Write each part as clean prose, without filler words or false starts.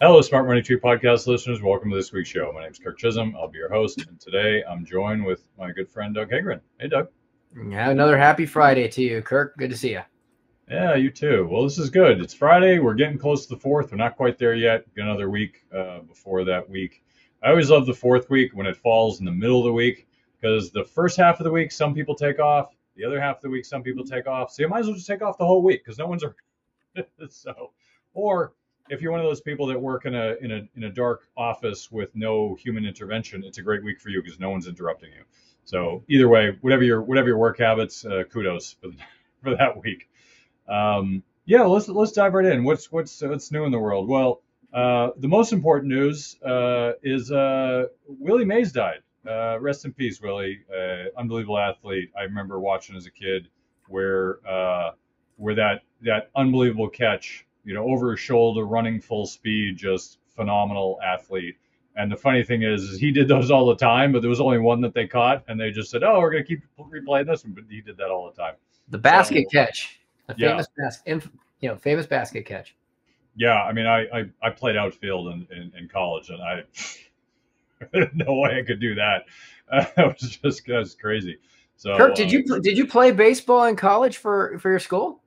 Hello, Smart Money Tree Podcast listeners. Welcome to this week's show. My name is Kirk Chisholm. I'll be your host. And today I'm joined with my good friend, Doug Hagren. Hey, Doug. Yeah, another happy Friday to you, Kirk. Good to see you. Yeah, you too. Well, this is good. It's Friday. We're getting close to the 4th. We're not quite there yet. Got another week before that week. I always love the 4th week when it falls in the middle of the week because the first half of the week, some people take off. The other half of the week, some people take off. So you might as well just take off the whole week because no one's around. So, or if you're one of those people that work in a dark office with no human intervention, it's a great week for you because no one's interrupting you. So either way, whatever your work habits, kudos for that week. Yeah, let's dive right in. What's new in the world? Well, the most important news is Willie Mays died. Rest in peace, Willie. Unbelievable athlete. I remember watching as a kid where that unbelievable catch. You know, over his shoulder, running full speed, just phenomenal athlete. And the funny thing is he did those all the time, but there was only one that they caught, and they just said, "Oh, we're going to keep replaying this one." But he did that all the time. The basket catch, the famous famous basket catch. Yeah, I mean, I played outfield in college, and I there's no way I could do that. That was crazy. So, Kirk, did you play baseball in college for your school?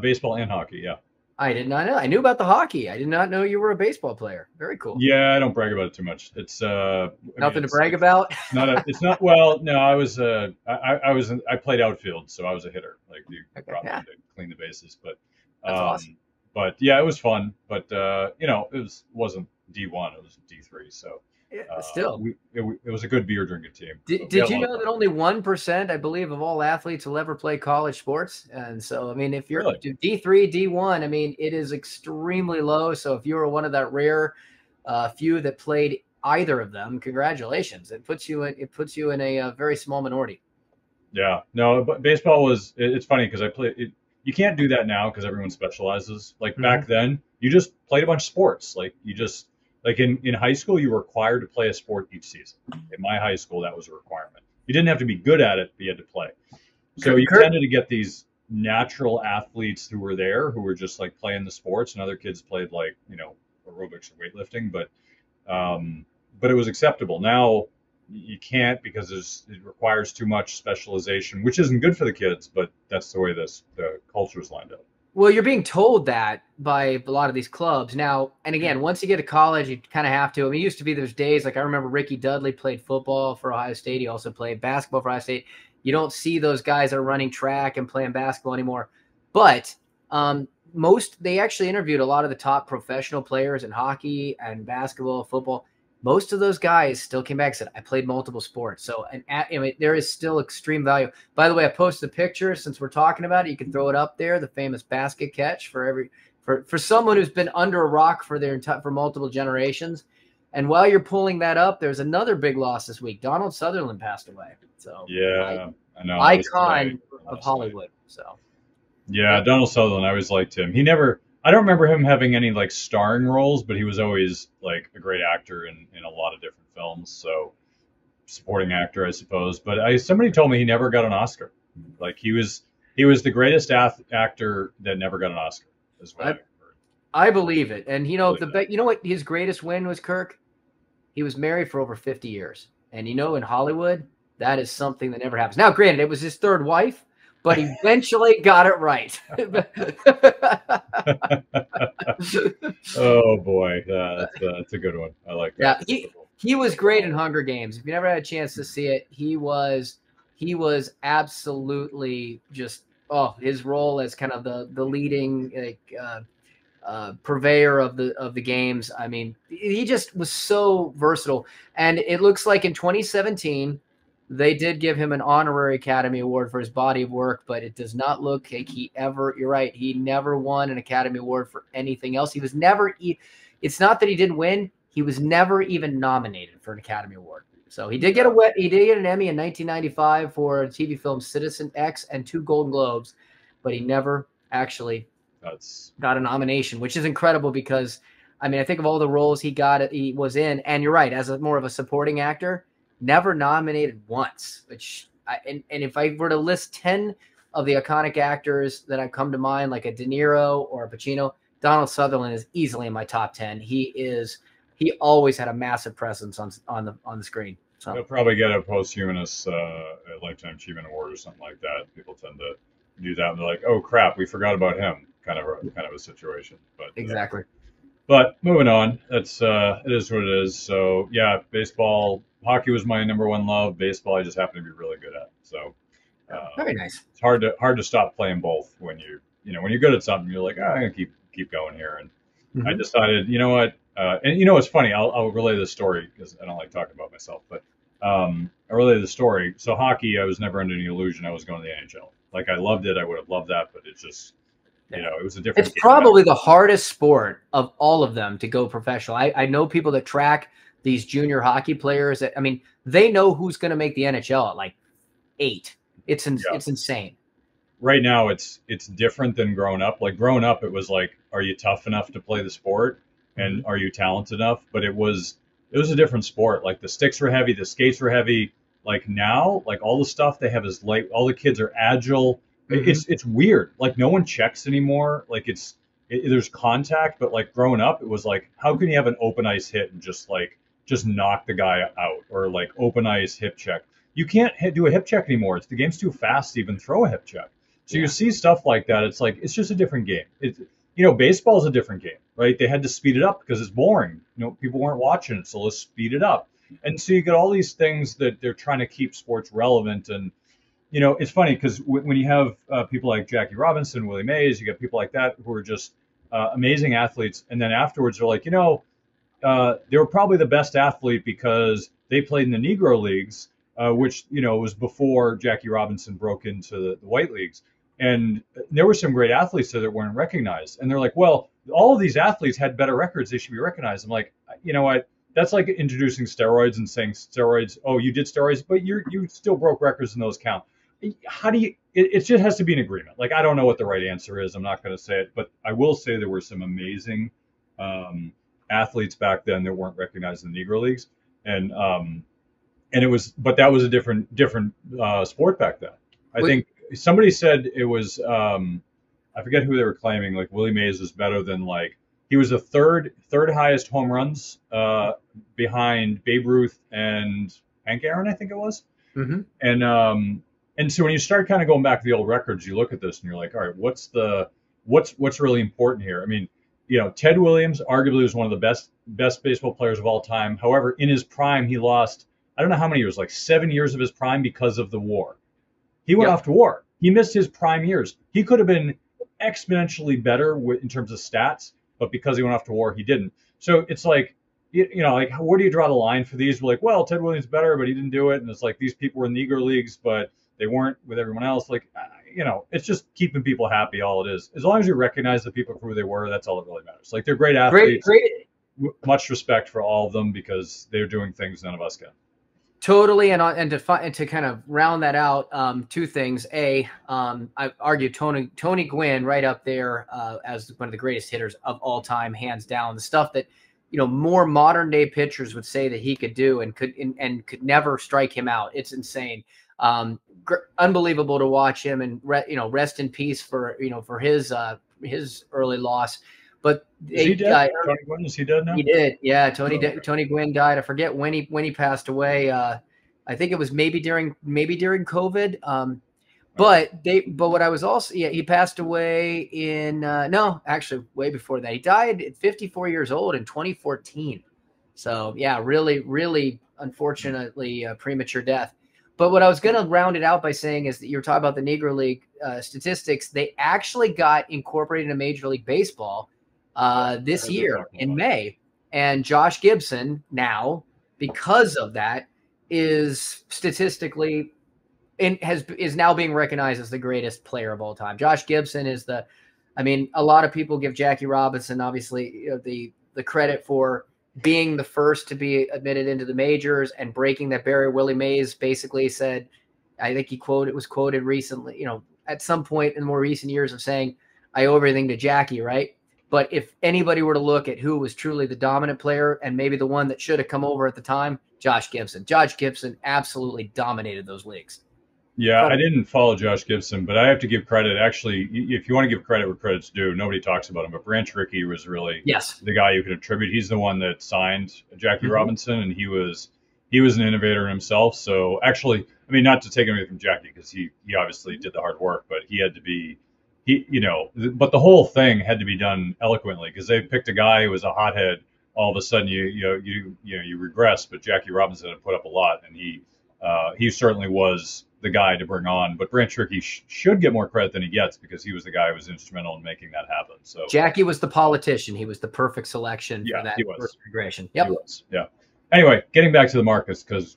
Baseball and hockey, yeah. I did not know. I knew about the hockey. I did not know you were a baseball player. Very cool. Yeah, I don't brag about it too much. It's nothing to brag about. I played outfield, so I was a hitter. Like you probably had to clean the bases, but that's awesome. But yeah, it was fun. But it wasn't D1, it was D3. So still, it was a good beer drinking team. Did you know that only 1%, I believe, of all athletes will ever play college sports? And so, I mean, if you're really? D3, D1, I mean, it is extremely low. So if you were one of that rare few that played either of them, congratulations. It puts you in a very small minority. Yeah, no, but baseball it's funny because I played it. You can't do that now because everyone specializes. Like back then, you just played a bunch of sports. Like you just. Like in high school, you were required to play a sport each season. In my high school, that was a requirement. You didn't have to be good at it, but you had to play. So you tended to get these natural athletes who were there, who were just like playing the sports, and other kids played like, you know, aerobics or weightlifting, but it was acceptable. Now you can't because it requires too much specialization, which isn't good for the kids, but that's the way the culture's lined up. Well, you're being told that by a lot of these clubs now. And again, once you get to college, you kind of have to. I mean, it used to be there's days like I remember Ricky Dudley played football for Ohio State. He also played basketball for Ohio State. You don't see those guys that are running track and playing basketball anymore. But they actually interviewed a lot of the top professional players in hockey and basketball, football. Most of those guys still came back and said, I played multiple sports. So there is still extreme value. By the way, I posted a picture since we're talking about it. You can throw it up there, the famous basket catch for someone who's been under a rock for multiple generations. And while you're pulling that up, there's another big loss this week. Donald Sutherland passed away. So yeah, I know. Icon of Hollywood. So yeah, Donald Sutherland, I always liked him. I don't remember him having any like starring roles, but he was always like a great actor in a lot of different films. So supporting actor, I suppose. But somebody told me he never got an Oscar. Like he was the greatest actor that never got an Oscar. Is what I believe it. And you know you know what his greatest win was, Kirk? He was married for over 50 years. And you know, in Hollywood, that is something that never happens. Now, granted, it was his third wife. But eventually got it right. Oh, boy. That's a good one. I like that. Yeah, he was great in Hunger Games. If you never had a chance to see it, he was absolutely just, his role as kind of the leading purveyor of the games. I mean, he just was so versatile. And it looks like in 2017 – they did give him an honorary Academy Award for his body of work, but it does not look like you're right. He never won an Academy Award for anything else. He was never, it's not that he didn't win. He was never even nominated for an Academy Award. So he did get an Emmy in 1995 for a TV film Citizen X and 2 Golden Globes, but he never actually got a nomination, which is incredible because, I mean, I think of all the roles he was in, and you're right, as more of a supporting actor, never nominated once, and if I were to list 10 of the iconic actors that have come to mind, like a De Niro or a Pacino, Donald Sutherland is easily in my top 10. He always had a massive presence on the screen. So he'll probably get a posthumous lifetime achievement award or something like that. People tend to do that and they're like, oh crap, we forgot about him, kind of a situation. But exactly. But moving on, that's it is what it is. So yeah, baseball, hockey was my number one love. Baseball, I just happen to be really good at. So very nice. It's hard to stop playing both when you're good at something. You're like, oh, I'm gonna keep going here. And I decided, you know what? And you know, it's funny. I'll relay this story because I don't like talking about myself, but I relay the story. So hockey, I was never under any illusion I was going to the NHL. Like I loved it. I would have loved that, but it's just, you know, it was a different. It's probably the hardest sport of all of them to go professional. I know people that track these junior hockey players. That, I mean, they know who's going to make the NHL at like 8. It's insane. Right now, it's different than growing up. Like growing up, it was like, are you tough enough to play the sport? And are you talented enough? But it was a different sport. Like the sticks were heavy, the skates were heavy. Like now, like all the stuff they have is light. All the kids are agile. It's weird. Like no one checks anymore. Like there's contact, but like growing up, it was like, how can you have an open ice hit and just knock the guy out, or like open ice hip check? You can't do a hip check anymore. The game's too fast to even throw a hip check. So you see stuff like that. It's like, it's just a different game. You know, baseball is a different game, right? They had to speed it up because it's boring. You know, people weren't watching it, so let's speed it up. And so you get all these things that they're trying to keep sports relevant. And, you know, it's funny because when you have people like Jackie Robinson, Willie Mays, you get people like that who are just amazing athletes. And then afterwards, they're like, you know, they were probably the best athlete because they played in the Negro Leagues, which, you know, was before Jackie Robinson broke into the white leagues. And there were some great athletes that weren't recognized. And they're like, well, all of these athletes had better records. They should be recognized. I'm like, you know what? That's like introducing steroids and saying steroids. Oh, you did steroids, but you still broke records and those count. How do you, it just has to be an agreement. Like, I don't know what the right answer is. I'm not going to say it, but I will say there were some amazing athletes back then that weren't recognized in the Negro Leagues. And it was, but that was a different sport back then. I think somebody said it was, I forget who they were claiming, like Willie Mays was better than, like, he was the third highest home runs behind Babe Ruth and Hank Aaron, I think it was. And so when you start kind of going back to the old records, you look at this and you're like, all right, what's really important here? I mean, you know, Ted Williams arguably was one of the best baseball players of all time. However, in his prime, he lost, I don't know how many years, like 7 years of his prime because of the war. He went off to war. He missed his prime years. He could have been exponentially better in terms of stats, but because he went off to war, he didn't. So it's like, you know, like, where do you draw the line for these? We're like, well, Ted Williams better, but he didn't do it. And it's like, these people were in Negro Leagues, but they weren't with everyone else. Like, you know, it's just keeping people happy. All it is, as long as you recognize the people for who they were, that's all that really matters. Like, they're great athletes. Great. Much respect for all of them because they're doing things none of us can. Totally, and to kind of round that out, two things. I argue Tony Gwynn right up there as one of the greatest hitters of all time, hands down. The stuff that, you know, more modern day pitchers would say that he could do and could never strike him out. It's insane, unbelievable to watch him. And rest in peace for his early loss. But Tony Gwynn, is he dead now? He did. Yeah, Tony Gwynn died. I forget when he passed away. I think it was maybe during COVID. But what I was also he passed away in no, actually way before that. He died at 54 years old in 2014. So yeah, really, really unfortunately premature death. But what I was going to round it out by saying is that you were talking about the Negro League statistics. They actually got incorporated in Major League Baseball this year in May, and Josh Gibson now, because of that, is statistically is now being recognized as the greatest player of all time. Josh Gibson is the, I mean, a lot of people give Jackie Robinson obviously, you know, the credit for being the first to be admitted into the majors and breaking that barrier. Willie Mays basically said, I think it was quoted recently, you know, at some point in more recent years of saying, I owe everything to Jackie, right? But if anybody were to look at who was truly the dominant player and maybe the one that should have come over at the time, Josh Gibson absolutely dominated those leagues. Yeah, I didn't follow Josh Gibson, but I have to give credit. Actually, if you want to give credit where credit's due, nobody talks about him. But Branch Rickey was really the guy you could attribute. He's the one that signed Jackie Robinson, and he was an innovator himself. So actually, I mean, not to take away from Jackie, because he obviously did the hard work, but he had to be, but the whole thing had to be done eloquently, because they picked a guy who was a hothead. All of a sudden, you regress. But Jackie Robinson had put up a lot, and he certainly was the guy to bring on. But Branch Rickey should get more credit than he gets, because he was the guy who was instrumental in making that happen. So Jackie was the politician. He was the perfect selection for that configuration. Yep. He was. Yeah. Anyway, getting back to the markets, because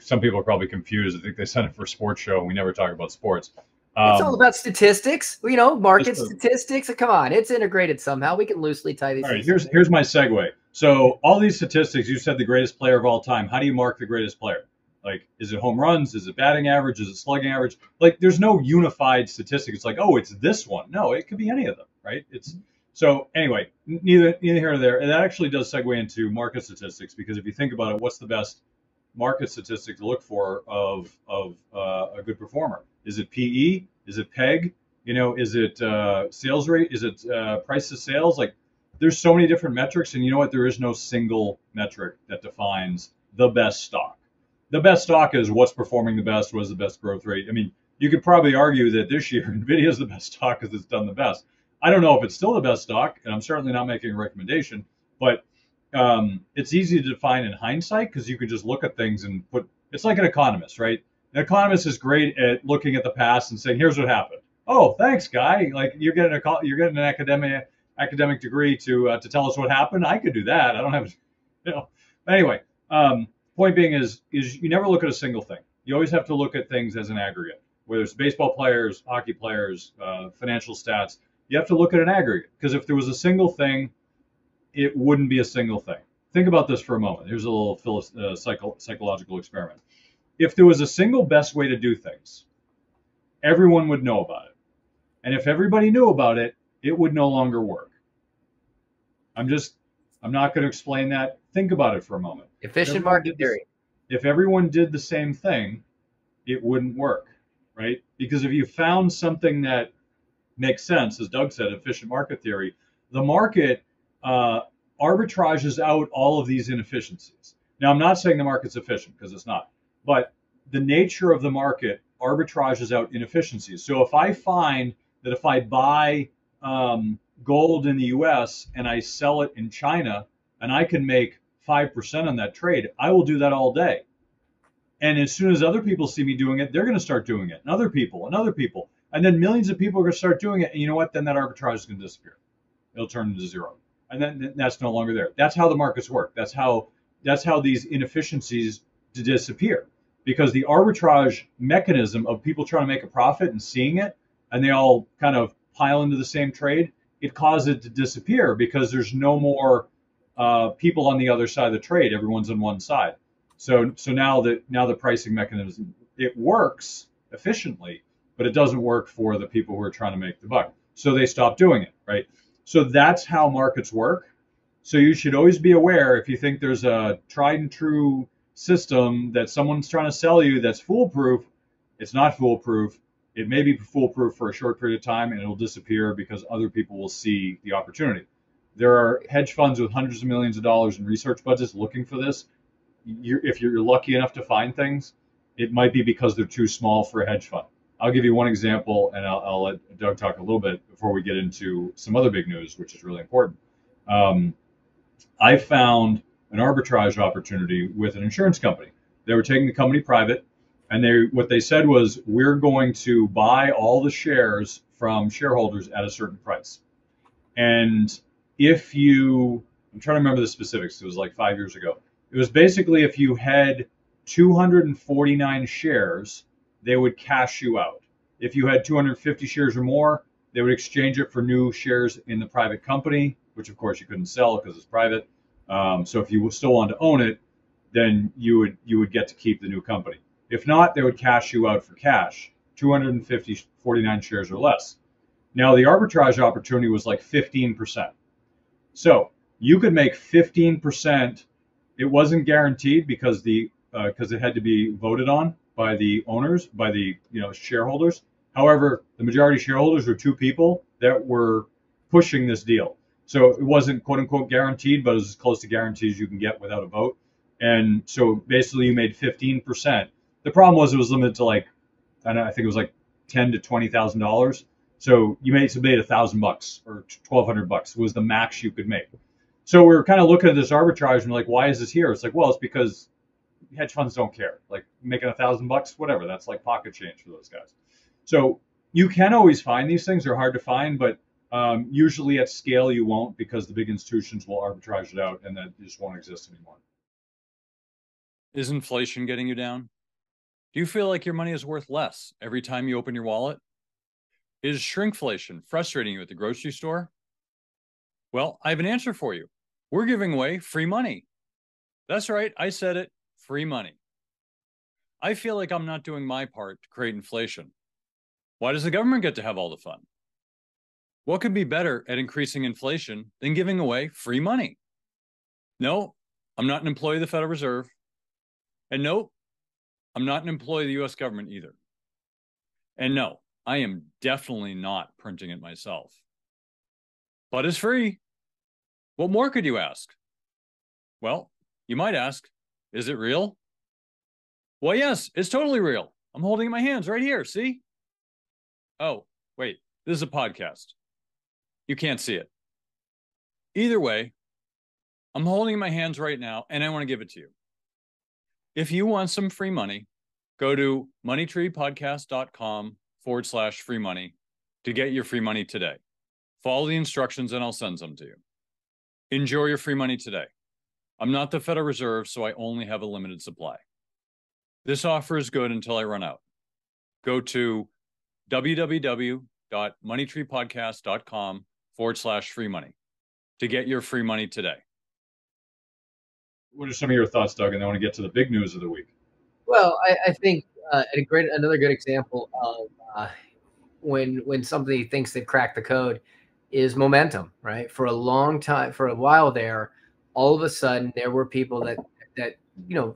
some people are probably confused. I think they sent it for a sports show, and we never talk about sports. It's all about statistics, market statistics. Come on, it's integrated somehow. We can loosely tie these. All right, here's my segue. So all these statistics, you said the greatest player of all time. How do you mark the greatest player? Like, is it home runs? Is it batting average? Is it slugging average? Like, there's no unified statistic. It's like, oh, it's this one. No, it could be any of them, right? It's so anyway, neither here nor there. And that actually does segue into market statistics, because if you think about it, what's the best market statistic to look for of a good performer? Is it PE? Is it PEG? Is it sales rate? Is it price to sales? Like, there's so many different metrics, and you know what? There is no single metric that defines the best stock. The best stock is what's performing the best, what is the best growth rate. I mean, you could probably argue that this year NVIDIA is the best stock because it's done the best. I don't know if it's still the best stock, and I'm certainly not making a recommendation, but it's easy to define in hindsight, because you can just look at things and put, it's like an economist, right? An economist is great at looking at the past and saying, here's what happened. Oh, thanks, guy. Like, you're getting an academic degree to tell us what happened. I could do that. I don't have, Anyway, point being is you never look at a single thing. You always have to look at things as an aggregate, whether it's baseball players, hockey players, financial stats. You have to look at an aggregate, because if there was a single thing, it wouldn't be a single thing. Think about this for a moment. Here's a little psychological experiment. If there was a single best way to do things, everyone would know about it. And if everybody knew about it, it would no longer work. I'm not going to explain that. Think about it for a moment. Efficient market theory. If everyone did the same thing, it wouldn't work, right? Because if you found something that makes sense, as Doug said, efficient market theory, the market arbitrages out all of these inefficiencies. Now, I'm not saying the market's efficient, because it's not, but the nature of the market arbitrages out inefficiencies. So if I find that if I buy gold in the US and I sell it in China, and I can make 5% on that trade, I will do that all day. And as soon as other people see me doing it, they're going to start doing it, and other people, and other people. And then millions of people are going to start doing it. And you know what? Then that arbitrage is going to disappear. It'll turn into zero. And then that's no longer there. That's how the markets work. That's how these inefficiencies disappear, because the arbitrage mechanism of people trying to make a profit and seeing it, and they all kind of pile into the same trade, it caused it to disappear, because there's no more people on the other side of the trade. Everyone's on one side. So now the pricing mechanism, it works efficiently, but it doesn't work for the people who are trying to make the buck. So they stop doing it, right? So that's how markets work. So you should always be aware, if you think there's a tried and true system that someone's trying to sell you that's foolproof, it's not foolproof. It may be foolproof for a short period of time, and it'll disappear because other people will see the opportunity. There are hedge funds with hundreds of millions of dollars in research budgets looking for this. If you're lucky enough to find things, it might be because they're too small for a hedge fund. I'll give you one example, and I'll let Doug talk a little bit before we get into some other big news, which is really important. I found an arbitrage opportunity with an insurance company. They were taking the company private. And what they said was, we're going to buy all the shares from shareholders at a certain price. And I'm trying to remember the specifics. It was like 5 years ago. It was basically, if you had 249 shares, they would cash you out. If you had 250 shares or more, they would exchange it for new shares in the private company, which of course you couldn't sell because it's private. So if you still wanted to own it, then you would get to keep the new company. If not, they would cash you out for cash, 249 shares or less. Now, the arbitrage opportunity was like 15%. So you could make 15%. It wasn't guaranteed because it had to be voted on, by the owners, by the shareholders. However, the majority shareholders were two people that were pushing this deal. So it wasn't quote unquote guaranteed, but it was as close to guaranteed as you can get without a vote. And so basically you made 15%. The problem was it was limited to like, I think it was like $10,000 to $20,000. So you made $1,000 or $1,200 was the max you could make. So we were kind of looking at this arbitrage and like, why is this here? It's like, well, it's because hedge funds don't care. Like making $1,000, whatever. That's like pocket change for those guys. So you can always find these things. They're hard to find, but usually at scale you won't, because the big institutions will arbitrage it out and that just won't exist anymore. Is inflation getting you down? Do you feel like your money is worth less every time you open your wallet? Is shrinkflation frustrating you at the grocery store? Well, I have an answer for you. We're giving away free money. That's right, I said it, free money. I feel like I'm not doing my part to create inflation. Why does the government get to have all the fun? What could be better at increasing inflation than giving away free money? No, I'm not an employee of the Federal Reserve. And no, I'm not an employee of the US government either. And no, I am definitely not printing it myself. But it's free. What more could you ask? Well, you might ask, is it real? Well, yes, it's totally real. I'm holding it in my hands right here, see? Oh, wait, this is a podcast. You can't see it. Either way, I'm holding it in my hands right now, and I want to give it to you. If you want some free money, go to moneytreepodcast.com/free money to get your free money today. Follow the instructions and I'll send some to you. Enjoy your free money today. I'm not the Federal Reserve, so I only have a limited supply. This offer is good until I run out. Go to www.moneytreepodcast.com/free money to get your free money today. What are some of your thoughts, Doug? And I want to get to the big news of the week. Well, I think another good example of when somebody thinks they've cracked the code is momentum, right? For a long time, for a while there, all of a sudden there were people that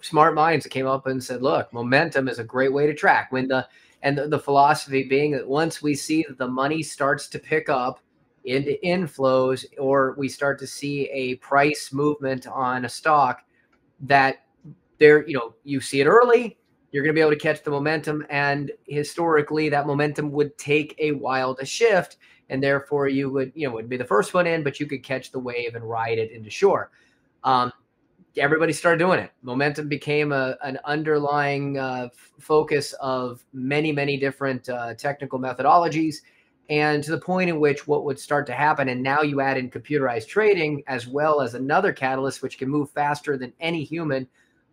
smart minds that came up and said, look, momentum is a great way to track when the. And the philosophy being that once we see that the money starts to pick up into inflows, or we start to see a price movement on a stock, that there, you see it early, you're going to be able to catch the momentum. And historically, that momentum would take a while to shift, and therefore you would, would be the first one in, but you could catch the wave and ride it into shore. Everybody started doing it. Momentum became an underlying focus of many, many different technical methodologies, and to the point in which what would start to happen, and now you add in computerized trading as well as another catalyst, which can move faster than any human,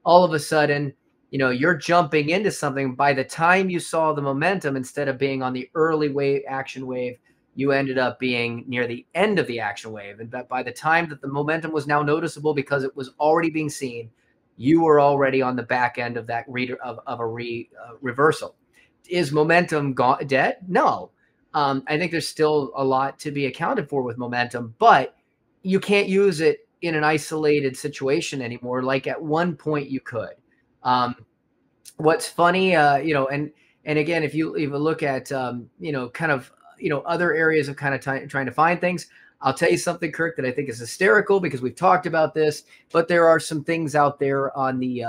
all of a sudden, you're jumping into something. By the time you saw the momentum, instead of being on the early wave, action wave, you ended up being near the end of the action wave. And by the time that the momentum was now noticeable because it was already being seen, you were already on the back end of that reversal. Is momentum dead? No. I think there's still a lot to be accounted for with momentum, but you can't use it in an isolated situation anymore. Like at one point you could. What's funny, and again, if you even look at, kind of, other areas of kind of trying to find things. I'll tell you something, Kirk, that I think is hysterical because we've talked about this, but there are some things out there on the,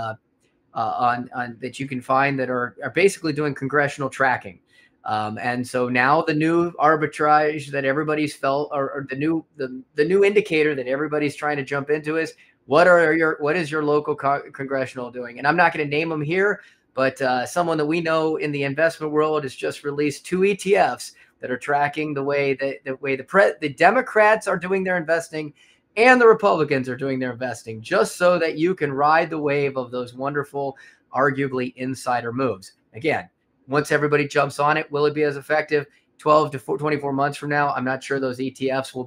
that you can find that are basically doing congressional tracking. And so now the new arbitrage that everybody's felt, or the new indicator that everybody's trying to jump into is what is your local congressional doing? And I'm not going to name them here, but someone that we know in the investment world has just released 2 ETFs that are tracking the way that the Democrats are doing their investing and the Republicans are doing their investing, just so that you can ride the wave of those wonderful, arguably insider moves. Again, once everybody jumps on it, will it be as effective 12 to 24 months from now? I'm not sure those ETFs will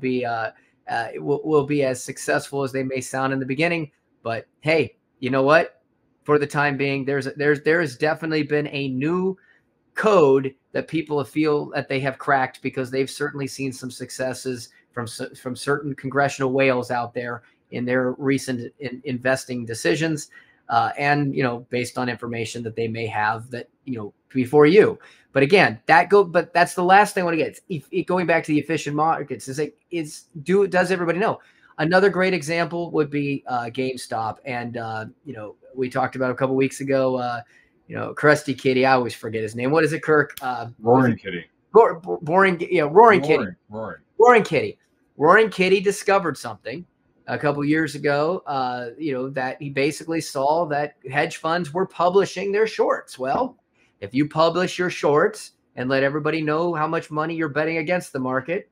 be as successful as they may sound in the beginning. But hey, you know what? For the time being, there has definitely been a new code that people feel that they have cracked, because they've certainly seen some successes from certain congressional whales out there in their recent investing decisions. and, you know, based on information that they may have that, you know, before you. But again, but that's the last thing I want to get. It's going back to the efficient markets. It's like, does everybody know? Another great example would be GameStop. And, you know, we talked about a couple weeks ago, you know, Krusty Kitty. I always forget his name. What is it, Kirk? Roaring Kitty. Roaring Kitty. Roaring Kitty discovered something a couple years ago, you know, that he basically saw that hedge funds were publishing their shorts. Well, if you publish your shorts and let everybody know how much money you're betting against the market,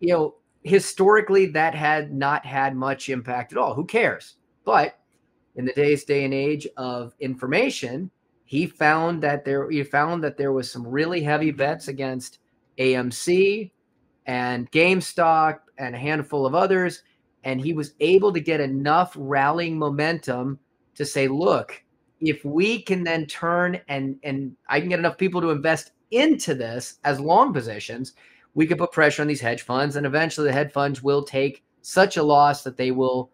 you know, historically that had not had much impact at all. Who cares? But in the day and age of information, he found that there was some really heavy bets against AMC and GameStop and a handful of others. And he was able to get enough rallying momentum to say, look, if we can then turn and I can get enough people to invest into this as long positions, we could put pressure on these hedge funds. And eventually the hedge funds will take such a loss that they will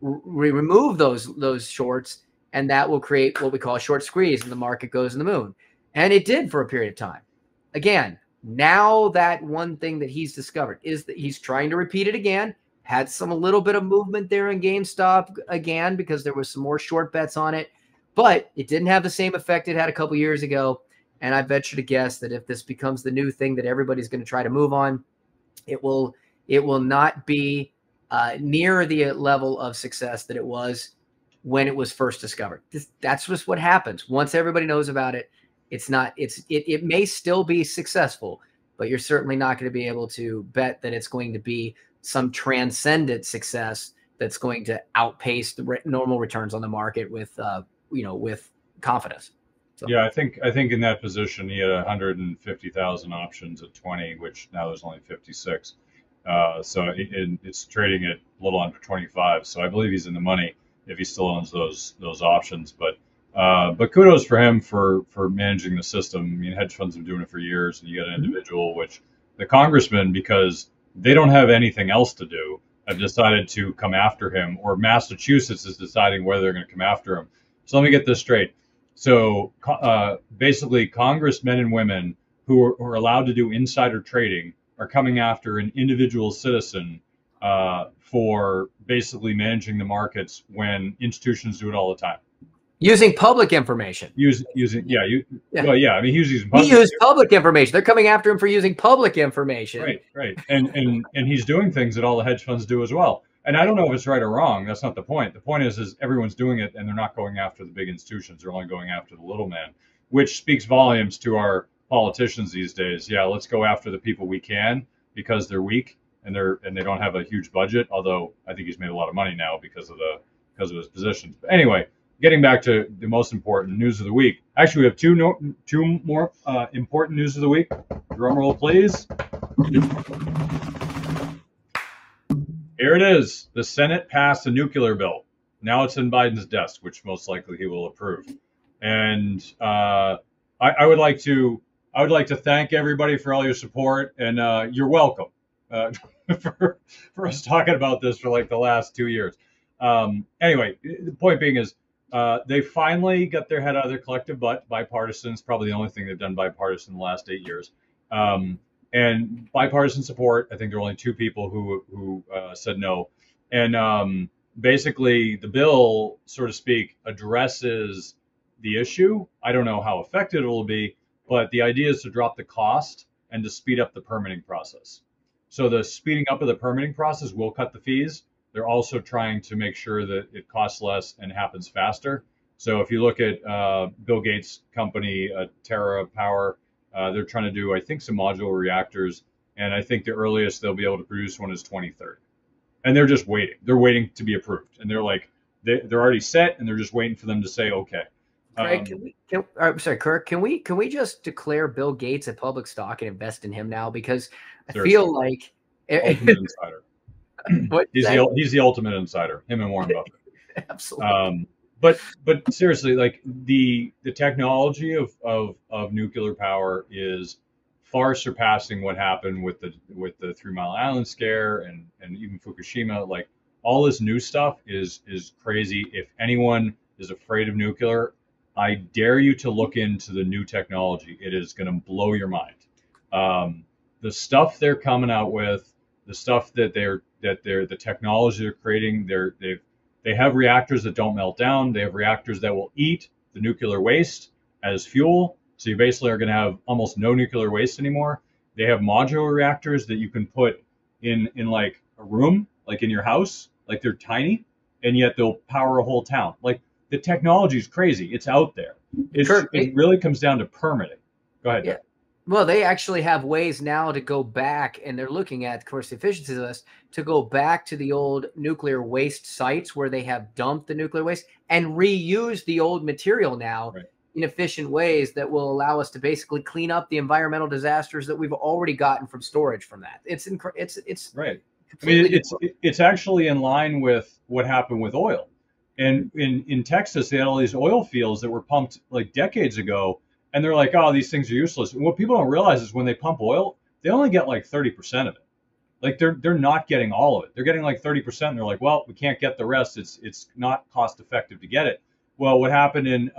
remove those shorts. And that will create what we call a short squeeze, and the market goes in the moon. And it did for a period of time. Again, now that one thing that he's discovered is that he's trying to repeat it again. Had a little bit of movement there in GameStop again because there was some more short bets on it. But it didn't have the same effect it had a couple years ago. And I venture to guess that if this becomes the new thing that everybody's going to try to move on, it will not be near the level of success that it was when it was first discovered. That's just what happens. Once everybody knows about it, it may still be successful, but you're certainly not going to be able to bet that it's going to be some transcendent success that's going to outpace the normal returns on the market with, you know, with confidence. So. Yeah, I think in that position, he had 150,000 options at 20, which now there's only 56. So it's trading at a little under 25. So I believe he's in the money if he still owns those options. But kudos for him for managing the system. I mean, hedge funds have been doing it for years, and you got an individual, which the congressman, because they don't have anything else to do, have decided to come after him, or Massachusetts is deciding whether they're going to come after him. So let me get this straight. So basically, congressmen and women who are allowed to do insider trading are coming after an individual citizen for basically managing the markets when institutions do it all the time. Using public information. Well, yeah. I mean, he used public information. They're coming after him for using public information. Right, right. And he's doing things that all the hedge funds do as well. And I don't know if it's right or wrong. That's not the point. The point is everyone's doing it, and they're not going after the big institutions. They're only going after the little man, which speaks volumes to our politicians these days. Yeah, let's go after the people we can because they're weak and they don't have a huge budget. Although I think he's made a lot of money now because of his positions. But anyway. Getting back to the most important news of the week. Actually, we have two more important news of the week. Drum roll, please. Here it is. The Senate passed a nuclear bill. Now it's in Biden's desk, which most likely he will approve. And I would like to thank everybody for all your support, and you're welcome for us talking about this for like the last 2 years. Anyway, the point being is. They finally got their head out of their collective butt. Bipartisan is probably the only thing they've done bipartisan in the last 8 years. And bipartisan support, I think there were only two people who said no. And basically the bill, so to speak, addresses the issue. I don't know how effective it will be, but the idea is to drop the cost and to speed up the permitting process. So the speeding up of the permitting process will cut the fees. They're also trying to make sure that it costs less and happens faster. So if you look at Bill Gates' company, TerraPower, they're trying to do, I think, some modular reactors. And I think the earliest they'll be able to produce one is 2030. And they're just waiting. They're waiting to be approved. And they're like, they're already set, and they're just waiting for them to say, okay. Craig, Kirk, can we just declare Bill Gates a public stock and invest in him now? Because I feel like... ultimate insider. He's the ultimate insider, him and Warren Buffett. Absolutely. But seriously, like the technology of nuclear power is far surpassing what happened with the Three Mile Island scare and even Fukushima. Like all this new stuff is crazy. If anyone is afraid of nuclear, I dare you to look into the new technology. It is going to blow your mind. The stuff they're coming out with, the stuff that the technology they're creating, they have reactors that don't melt down. They have reactors that will eat the nuclear waste as fuel. So you basically are going to have almost no nuclear waste anymore. They have modular reactors that you can put in like a room, like in your house, like they're tiny, and yet they'll power a whole town. Like the technology is crazy. It's out there. It really comes down to permitting. Go ahead. Yeah. Well, they actually have ways now to go back, and they're looking at, of course, the efficiency of this, to go back to the old nuclear waste sites where they have dumped the nuclear waste and reuse the old material now in efficient ways that will allow us to basically clean up the environmental disasters that we've already gotten from storage from that. It's I mean, it's actually in line with what happened with oil. And in Texas, they had all these oil fields that were pumped like decades ago. And they're like, oh, these things are useless. And what people don't realize is when they pump oil, they only get like 30% of it. Like they're not getting all of it. They're getting like 30%. And they're like, well, we can't get the rest. It's not cost effective to get it. Well, what happened in,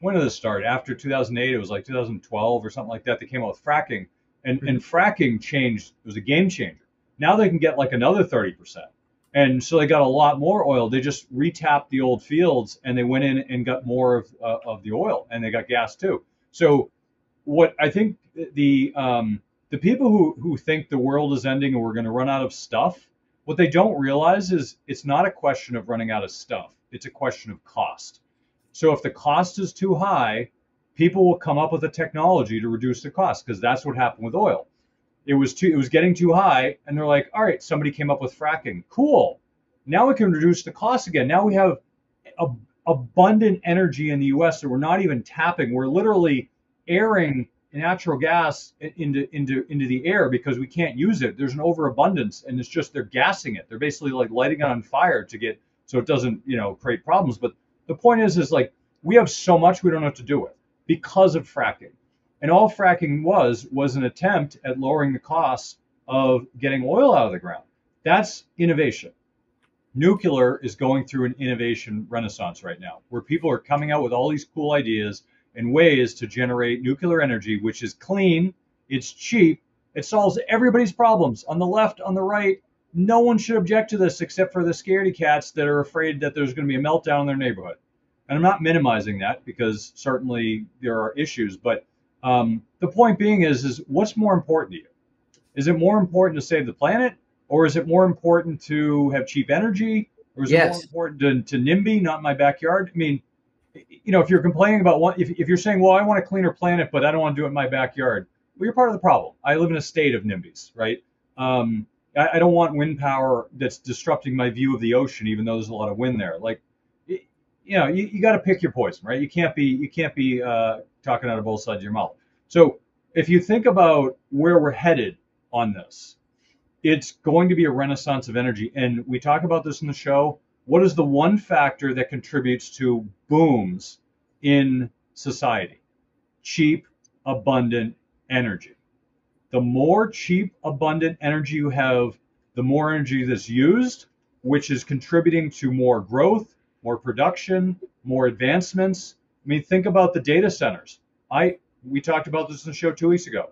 when did this start? After 2008, it was like 2012 or something like that. They came out with fracking. And fracking changed. It was a game changer. Now they can get like another 30%. And so they got a lot more oil. They just retapped the old fields and they went in and got more of the oil, and they got gas too. So what I think the people who think the world is ending and we're going to run out of stuff, what they don't realize is it's not a question of running out of stuff. It's a question of cost. So if the cost is too high, people will come up with a technology to reduce the cost, because that's what happened with oil. It was getting too high, and they're like, all right, somebody came up with fracking. Cool. Now we can reduce the cost again. Now we have abundant energy in the U.S. that we're not even tapping. We're literally airing natural gas into the air because we can't use it. There's an overabundance, and it's just they're gassing it. They're basically like lighting it on fire to get so it doesn't, create problems. But the point is like we have so much we don't know what to do with because of fracking. And all fracking was an attempt at lowering the cost of getting oil out of the ground. That's innovation. Nuclear is going through an innovation renaissance right now, where people are coming out with all these cool ideas and ways to generate nuclear energy, which is clean, it's cheap, it solves everybody's problems on the left, on the right. No one should object to this except for the scaredy cats that are afraid that there's going to be a meltdown in their neighborhood. And I'm not minimizing that, because certainly there are issues, but the point being is what's more important to you? Is it more important to save the planet, or is it more important to have cheap energy, or is it more important to NIMBY, not my backyard? I mean, if you're complaining about one, if you're saying, well, I want a cleaner planet, but I don't want to do it in my backyard. Well, you're part of the problem. I live in a state of NIMBYs, right? I don't want wind power that's disrupting my view of the ocean, even though there's a lot of wind there. Like, you got to pick your poison, right? You can't be talking out of both sides of your mouth. So if you think about where we're headed on this, it's going to be a renaissance of energy. And we talk about this in the show. What is the one factor that contributes to booms in society? Cheap, abundant energy. The more cheap, abundant energy you have, the more energy that's used, which is contributing to more growth, more production, more advancements. I mean, think about the data centers. We talked about this in the show 2 weeks ago.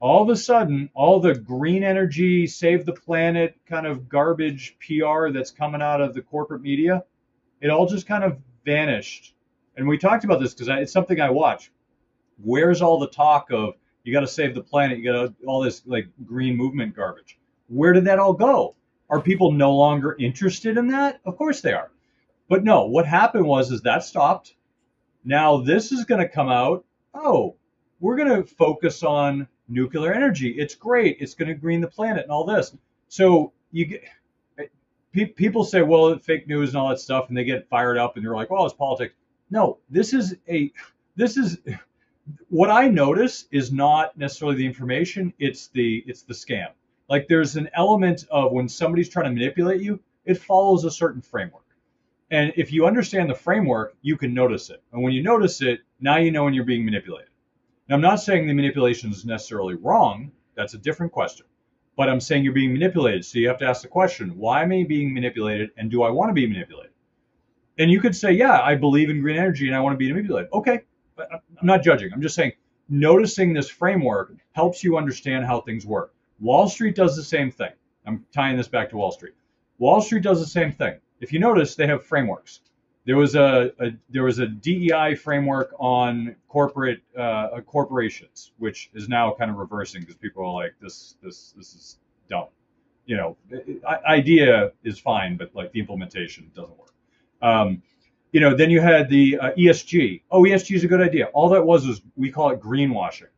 All of a sudden, all the green energy, save the planet kind of garbage PR that's coming out of the corporate media, it all just kind of vanished. And we talked about this because it's something I watch. Where's all the talk of you got to save the planet, you got all this like green movement garbage? Where did that all go? Are people no longer interested in that? Of course they are. But no, what happened was that stopped. Now this is going to come out. Oh, we're going to focus on nuclear energy. It's great. It's going to green the planet and all this. So people say, well, fake news and all that stuff, and they get fired up, and you're like, well, it's politics. No, this is what I notice is not necessarily the information. It's the scam. Like there's an element of when somebody's trying to manipulate you, it follows a certain framework. And if you understand the framework, you can notice it. And when you notice it, now you know when you're being manipulated. Now, I'm not saying the manipulation is necessarily wrong. That's a different question. But I'm saying you're being manipulated. So you have to ask the question, why am I being manipulated, and do I want to be manipulated? And you could say, yeah, I believe in green energy and I want to be manipulated. Okay, I'm not judging. I'm just saying noticing this framework helps you understand how things work. Wall Street does the same thing. I'm tying this back to Wall Street. Wall Street does the same thing. If you notice, they have frameworks. There was a DEI framework on corporate corporations, which is now kind of reversing because people are like, this is dumb. You know, idea is fine, but like the implementation doesn't work. You know, then you had the ESG. Oh, ESG is a good idea. All that was is we call it greenwashing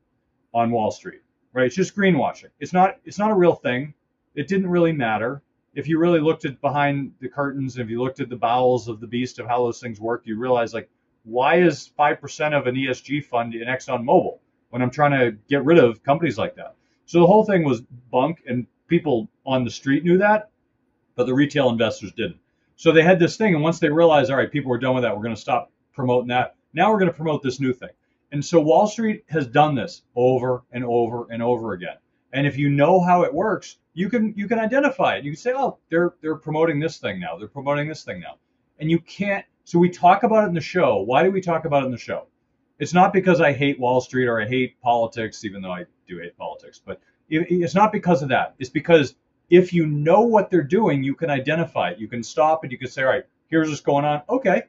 on Wall Street, right? It's just greenwashing. It's not a real thing. It didn't really matter. If you really looked at behind the curtains, if you looked at the bowels of the beast of how those things work, you realize, like, why is 5% of an ESG fund in ExxonMobil when I'm trying to get rid of companies like that? So the whole thing was bunk, and people on the street knew that, but the retail investors didn't. So they had this thing, and once they realized, all right, people were done with that, we're going to stop promoting that. Now we're going to promote this new thing. And so Wall Street has done this over and over and over again. And if you know how it works, you can identify it. You can say, oh, they're promoting this thing now. They're promoting this thing now. And you can't. So we talk about it in the show. Why do we talk about it in the show? It's not because I hate Wall Street or I hate politics, even though I do hate politics. But it's not because of that. It's because if you know what they're doing, you can identify it. You can stop and you can say, all right, here's what's going on. Okay,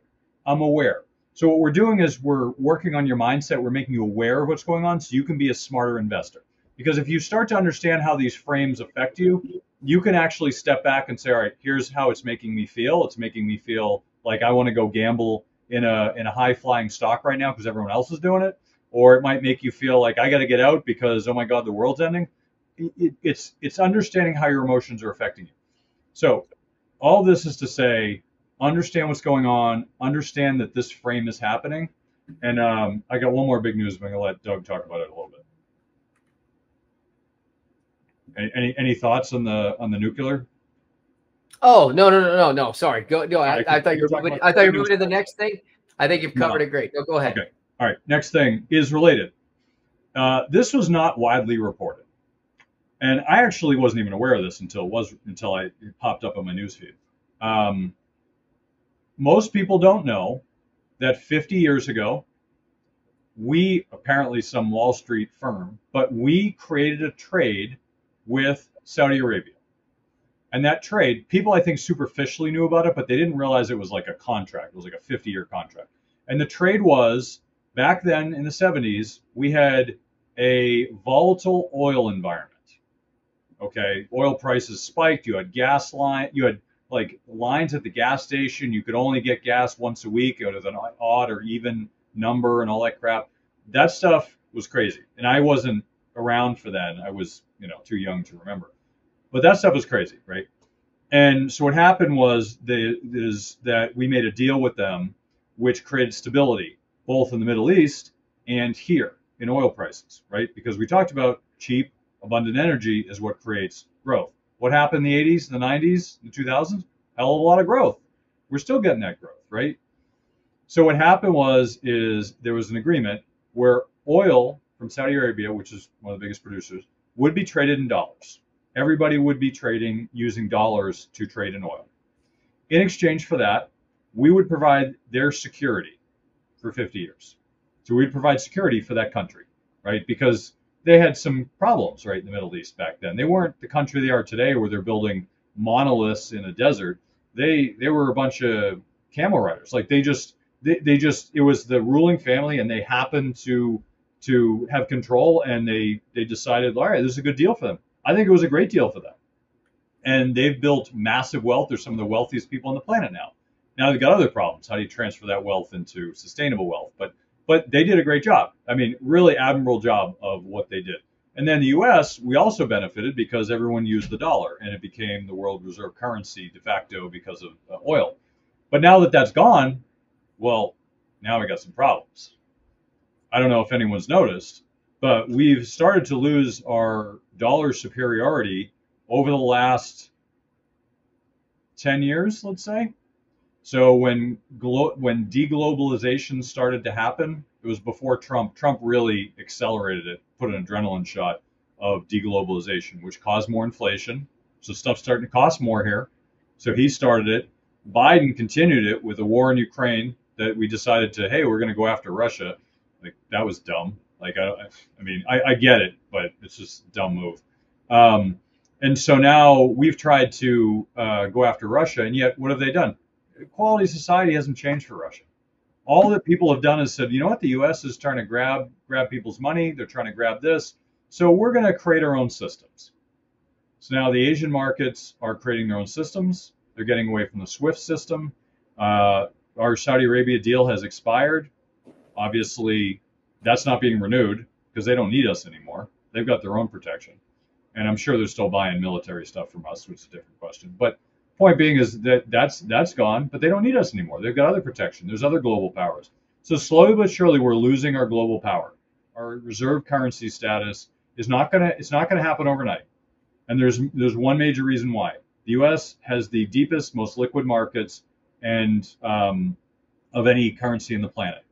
I'm aware. So what we're doing is we're working on your mindset. We're making you aware of what's going on so you can be a smarter investor. Because if you start to understand how these frames affect you, you can actually step back and say, all right, here's how it's making me feel. It's making me feel like I want to go gamble in a high-flying stock right now because everyone else is doing it. Or it might make you feel like I got to get out because, oh, my God, the world's ending. It's understanding how your emotions are affecting you. So all this is to say, understand what's going on, understand that this frame is happening. And I got one more big news, but I'm going to let Doug talk about it a little bit. Any thoughts on the nuclear? Oh, no. Sorry. Go. No, I thought you were moving. I thought you were moving to the next thing. I think you've covered it great. No, go ahead. Okay. All right. Next thing is related. This was not widely reported, and I actually wasn't even aware of this until I it popped up on my newsfeed. Most people don't know that 50 years ago, we apparently some Wall Street firm, but we created a trade with Saudi Arabia. And that trade, people I think superficially knew about it, but they didn't realize it was like a contract. It was like a 50-year contract. And the trade was, back then in the 70s, we had a volatile oil environment. Okay, oil prices spiked. You had gas line. You had like lines at the gas station. You could only get gas once a week. It was an odd or even number and all that crap. That stuff was crazy. And I wasn't around for that. I was, too young to remember, but that stuff was crazy, right? And so what happened was that we made a deal with them, which created stability both in the Middle East and here in oil prices, right? Because we talked about cheap, abundant energy is what creates growth. What happened in the 80s, the 90s, the 2000s? Hell of a lot of growth. We're still getting that growth, right? So what happened was there was an agreement where oil from Saudi Arabia, which is one of the biggest producers, would be traded in dollars. Everybody would be trading using dollars to trade in oil. In exchange for that, we would provide their security for 50 years. So we'd provide security for that country, right? Because they had some problems, right, in the Middle East back then. They weren't the country they are today where they're building monoliths in a desert. They were a bunch of camel riders. Like they just it was the ruling family and they happened to have control, and they decided, all right, this is a good deal for them. I think it was a great deal for them. And they've built massive wealth. They're some of the wealthiest people on the planet now. Now they've got other problems. How do you transfer that wealth into sustainable wealth? But they did a great job. I mean, really admirable job of what they did. And then the U.S., we also benefited because everyone used the dollar, and it became the world reserve currency de facto because of oil. But now that that's gone, well, now we got some problems. I don't know if anyone's noticed, but we've started to lose our dollar superiority over the last 10 years, let's say. So when deglobalization started to happen, it was before Trump. Trump really accelerated it, put an adrenaline shot of deglobalization, which caused more inflation. So stuff's starting to cost more here. So he started it. Biden continued it with the war in Ukraine that we decided to, hey, we're going to go after Russia. Like, that was dumb. Like, I mean, I get it, but it's just a dumb move. And so now we've tried to go after Russia, and yet what have they done? Quality society hasn't changed for Russia. All that people have done is said, you know what, the U.S. is trying to grab people's money. They're trying to grab this. So we're going to create our own systems. So now the Asian markets are creating their own systems. They're getting away from the SWIFT system. Our Saudi Arabia deal has expired. Obviously, that's not being renewed because they don't need us anymore. They've got their own protection. And I'm sure they're still buying military stuff from us, which is a different question. But point being is that that's gone, but they don't need us anymore. They've got other protection. There's other global powers. So slowly but surely, we're losing our global power. Our reserve currency status is not gonna happen overnight. And there's one major reason why. The U.S. has the deepest, most liquid markets and of any currency in the planet.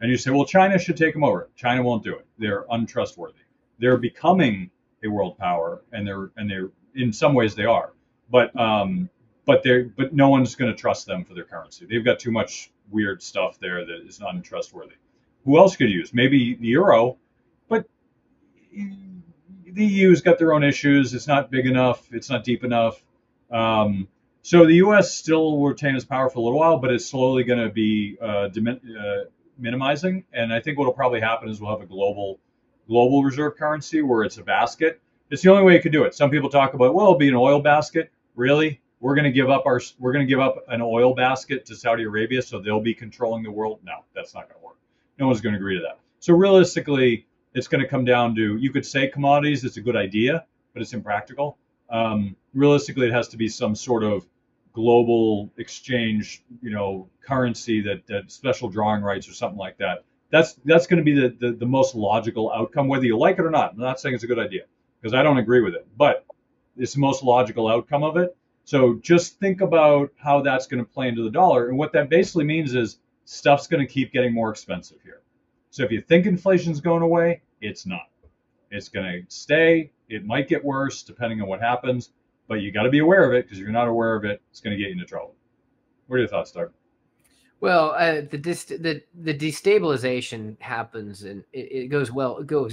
And you say, well, China should take them over. China won't do it. They're untrustworthy. They're becoming a world power, and they're in some ways they are. But no one's going to trust them for their currency. They've got too much weird stuff there that is untrustworthy. Who else could use? Maybe the euro, but the EU's got their own issues. It's not big enough. It's not deep enough. So the U.S. still will retain its power for a little while, but it's slowly going to be minimizing. And I think what will probably happen is we'll have a global reserve currency where it's a basket. It's the only way you could do it. Some people talk about, well, it'll be an oil basket. Really? We're going to give up an oil basket to Saudi Arabia so they'll be controlling the world? No, that's not going to work. No one's going to agree to that. So realistically, it's going to come down to, you could say commodities, it's a good idea, but it's impractical. Realistically, it has to be some sort of global exchange, you know, currency that special drawing rights or something like that. That's going to be the most logical outcome, whether you like it or not. I'm not saying it's a good idea because I don't agree with it, but it's the most logical outcome of it. So just think about how that's going to play into the dollar. And what that basically means is stuff's going to keep getting more expensive here. So if you think inflation's going away, it's not. It's going to stay. It might get worse depending on what happens, but you got to be aware of it because if you're not aware of it, it's going to get you into trouble. What are your thoughts, Doug? Well, the destabilization happens, and it goes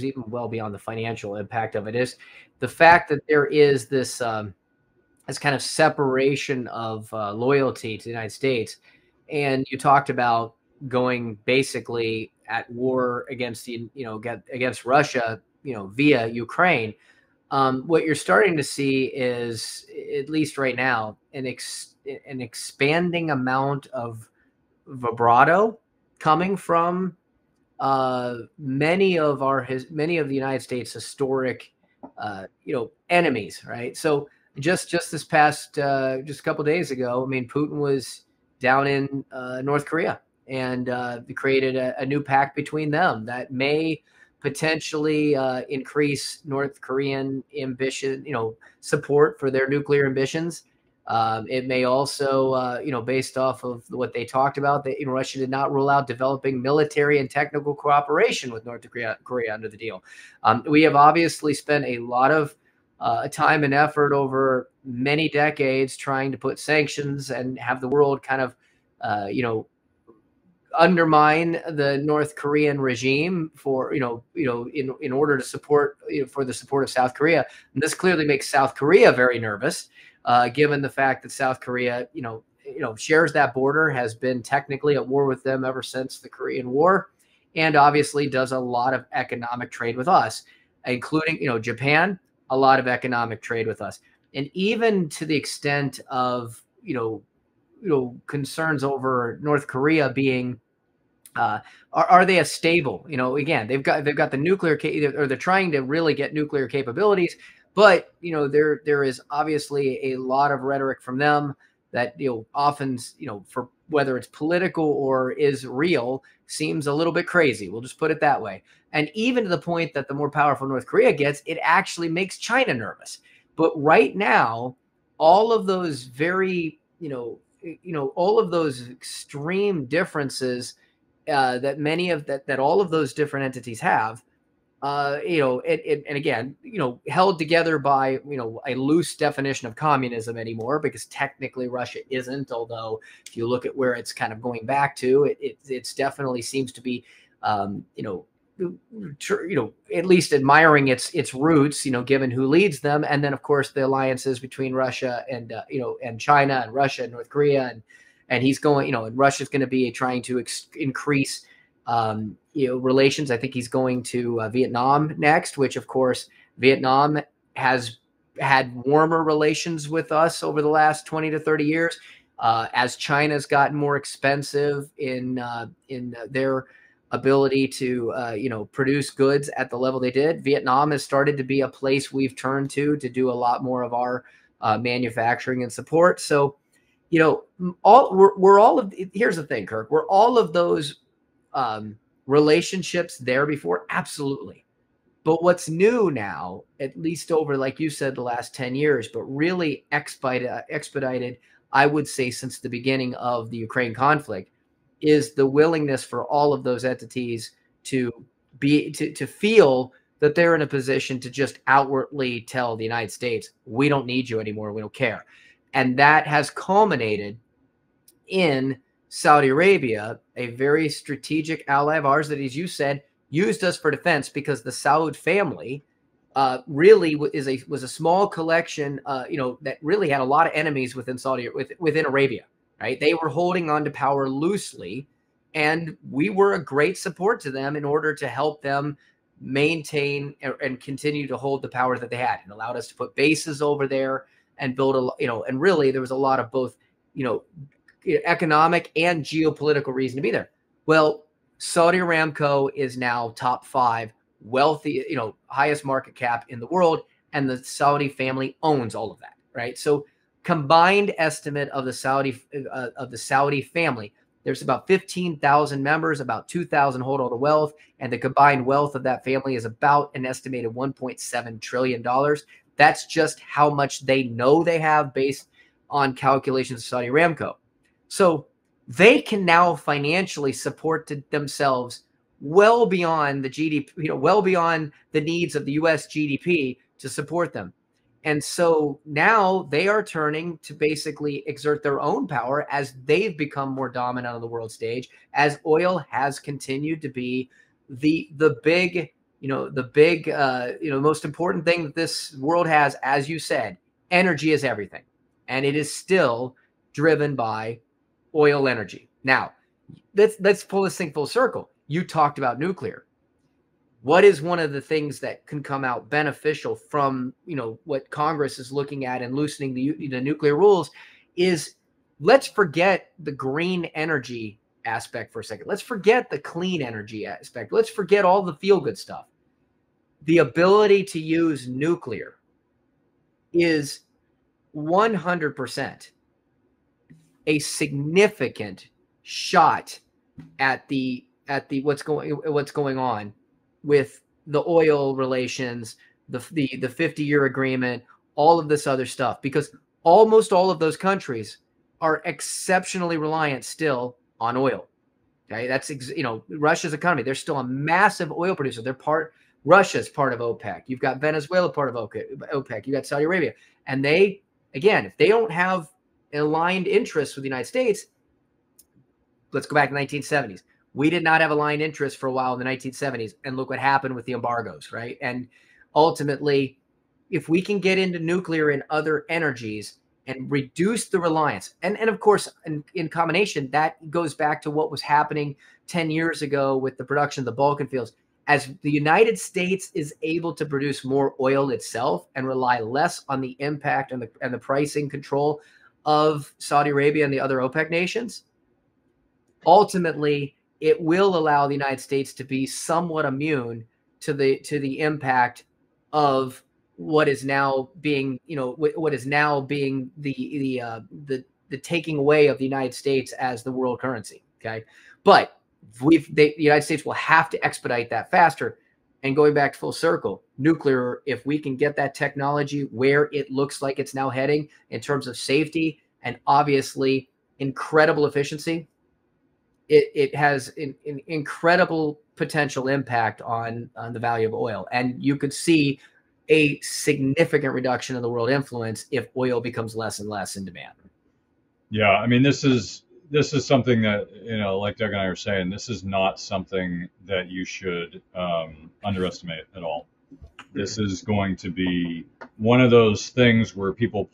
even well beyond the financial impact of it. Is the fact that there is this kind of separation of loyalty to the United States, and you talked about going basically at war against against Russia, you know, via Ukraine. What you're starting to see is, at least right now, an expanding amount of vibrato coming from many of the United States' historic, enemies. Right. So just this past, just a couple of days ago, I mean, Putin was down in North Korea and created a new pact between them that may potentially increase North Korean ambition, support for their nuclear ambitions. It may also, based off of what they talked about, that Russia did not rule out developing military and technical cooperation with North Korea under the deal. We have obviously spent a lot of time and effort over many decades trying to put sanctions and have the world kind of, undermine the North Korean regime for, in order to support, for the support of South Korea. And this clearly makes South Korea very nervous. Given the fact that South Korea, shares that border, has been technically at war with them ever since the Korean War, and obviously does a lot of economic trade with us, including, Japan, a lot of economic trade with us. And even to the extent of, concerns over North Korea being, are they as stable? Again, they've got the nuclear, or they're trying to really get nuclear capabilities. But, there is obviously a lot of rhetoric from them that, often, for whether it's political or is real, seems a little bit crazy. We'll just put it that way. And even to the point that the more powerful North Korea gets, it actually makes China nervous. But right now, all of those very, all of those extreme differences that all of those different entities have and again, held together by, a loose definition of communism anymore, because technically Russia isn't, although if you look at where it's kind of going back to, it's definitely seems to be, at least admiring its roots, given who leads them. And then of course the alliances between Russia and, and China and Russia and North Korea, and he's going, and Russia's going to be trying to increase, relations. I think he's going to Vietnam next, which of course Vietnam has had warmer relations with us over the last 20 to 30 years. As China's gotten more expensive in their ability to, produce goods at the level they did, Vietnam has started to be a place we've turned to do a lot more of our manufacturing and support. So, here's the thing, Kirk, were all of those relationships there before? Absolutely. But what's new now, at least over, like you said, the last 10 years, but really expedited, I would say, since the beginning of the Ukraine conflict, is the willingness for all of those entities to feel that they're in a position to just outwardly tell the United States, we don't need you anymore. We don't care. And that has culminated in Saudi Arabia, a very strategic ally of ours that, as you said, used us for defense, because the Saud family really was a small collection, that really had a lot of enemies within within Arabia. Right? They were holding on to power loosely, and we were a great support to them in order to help them maintain and continue to hold the power that they had. It allowed us to put bases over there and build and really there was a lot of both, economic and geopolitical reason to be there. Well, Saudi Aramco is now top 5 wealthy, highest market cap in the world, and the Saudi family owns all of that, right? So combined estimate of the Saudi family, there's about 15,000 members, about 2,000 hold all the wealth, and the combined wealth of that family is about an estimated $1.7 trillion. That's just how much they know they have based on calculations of Saudi Aramco. So they can now financially support themselves well beyond the GDP, well beyond the needs of the U.S. GDP to support them. And so now they are turning to basically exert their own power as they've become more dominant on the world stage, as oil has continued to be the big most important thing that this world has. As you said, energy is everything, and it is still driven by oil energy. Now, let's pull this thing full circle. You talked about nuclear. What is one of the things that can come out beneficial from, what Congress is looking at and loosening the nuclear rules is, let's forget the green energy aspect for a second. Let's forget the clean energy aspect. Let's forget all the feel good stuff. The ability to use nuclear is 100% a significant shot at the what's going on with the oil relations, the 50-year agreement, all of this other stuff, because almost all of those countries are exceptionally reliant still on oil. Okay, that's Russia's economy. They're still a massive oil producer. Russia's part of OPEC. You've got Venezuela part of OPEC. You got Saudi Arabia, and they, again, if they don't have aligned interests with the United States, let's go back to the 1970s. We did not have aligned interests for a while in the 1970s, and look what happened with the embargoes, right? And ultimately, if we can get into nuclear and other energies and reduce the reliance, and of course, in combination, that goes back to what was happening 10 years ago with the production of the Balkan fields. As the United States is able to produce more oil itself and rely less on the impact and the pricing control of Saudi Arabia and the other OPEC nations, ultimately, it will allow the United States to be somewhat immune to the impact of what is now being, the taking away of the United States as the world currency. Okay, but the United States will have to expedite that faster. And going back full circle, nuclear, if we can get that technology where it looks like it's now heading in terms of safety and obviously incredible efficiency, it has an incredible potential impact on the value of oil. And you could see a significant reduction in the world influence if oil becomes less and less in demand. Yeah, I mean, this is something that, you know, like Doug and I are saying, this is not something that you should underestimate at all. This is going to be one of those things where people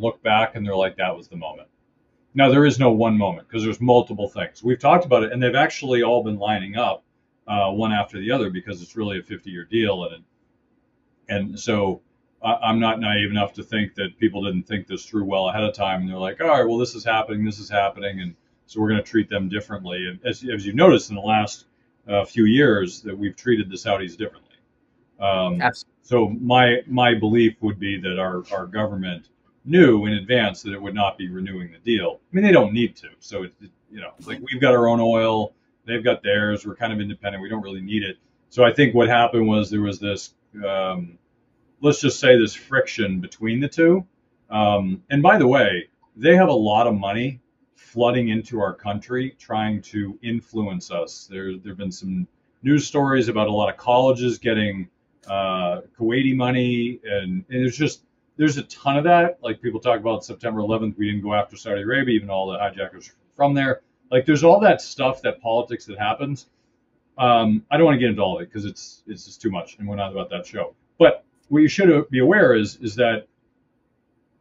look back and they're like, that was the moment. Now, there is no one moment because there's multiple things. We've talked about it, and they've actually all been lining up one after the other because it's really a 50-year deal. And so I'm not naive enough to think that people didn't think this through well ahead of time. And they're like, all right, well, this is happening. And so we're going to treat them differently. And as you've noticed in the last few years, that we've treated the Saudis differently. So my belief would be that our government knew in advance that it would not be renewing the deal. I mean, they don't need to. So, you know, like we've got our own oil, they've got theirs. We're kind of independent. We don't really need it. So I think what happened was there was this, let's just say this friction between the two. And by the way, they have a lot of money flooding into our country, trying to influence us. There've been some news stories about a lot of colleges getting Kuwaiti money. And there's a ton of that. Like people talk about September 11th, we didn't go after Saudi Arabia, even all the hijackers from there. Like there's all that stuff, that politics that happens. I don't want to get into all of it because it's just too much and we're not about that show. But what you should be aware is that